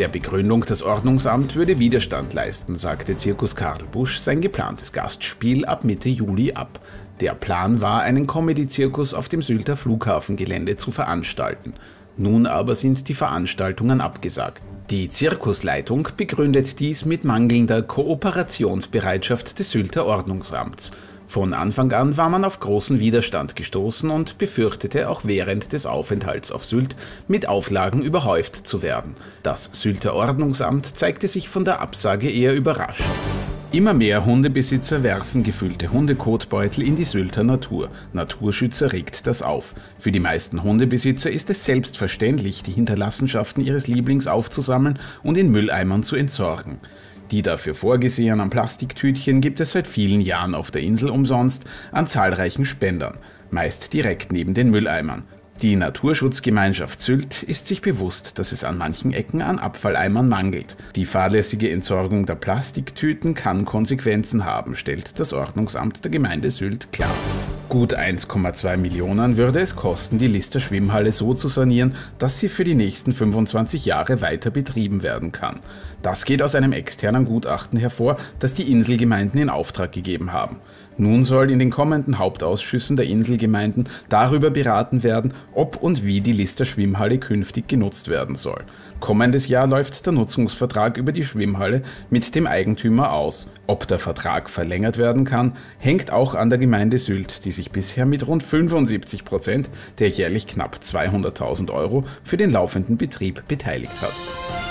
der Begründung, das Ordnungsamt würde Widerstand leisten, sagte Circus Carl Busch sein geplantes Gastspiel ab Mitte Juli ab. Der Plan war, einen Comedy-Zirkus auf dem Sylter Flughafengelände zu veranstalten. Nun aber sind die Veranstaltungen abgesagt. Die Zirkusleitung begründet dies mit mangelnder Kooperationsbereitschaft des Sylter Ordnungsamts. Von Anfang an war man auf großen Widerstand gestoßen und befürchtete, auch während des Aufenthalts auf Sylt mit Auflagen überhäuft zu werden. Das Sylter Ordnungsamt zeigte sich von der Absage eher überrascht. Immer mehr Hundebesitzer werfen gefüllte Hundekotbeutel in die Sylter Natur. Naturschützer regt das auf. Für die meisten Hundebesitzer ist es selbstverständlich, die Hinterlassenschaften ihres Lieblings aufzusammeln und in Mülleimern zu entsorgen. Die dafür vorgesehenen Plastiktütchen gibt es seit vielen Jahren auf der Insel umsonst an zahlreichen Spendern, meist direkt neben den Mülleimern. Die Naturschutzgemeinschaft Sylt ist sich bewusst, dass es an manchen Ecken an Abfalleimern mangelt. Die fahrlässige Entsorgung der Plastiktüten kann Konsequenzen haben, stellt das Ordnungsamt der Gemeinde Sylt klar. Gut 1,2 Millionen würde es kosten, die Lister Schwimmhalle so zu sanieren, dass sie für die nächsten 25 Jahre weiter betrieben werden kann. Das geht aus einem externen Gutachten hervor, das die Inselgemeinden in Auftrag gegeben haben. Nun soll in den kommenden Hauptausschüssen der Inselgemeinden darüber beraten werden, ob und wie die Lister Schwimmhalle künftig genutzt werden soll. Kommendes Jahr läuft der Nutzungsvertrag über die Schwimmhalle mit dem Eigentümer aus. Ob der Vertrag verlängert werden kann, hängt auch an der Gemeinde Sylt, die sich bisher mit rund 75% der jährlich knapp 200.000 € für den laufenden Betrieb beteiligt hat.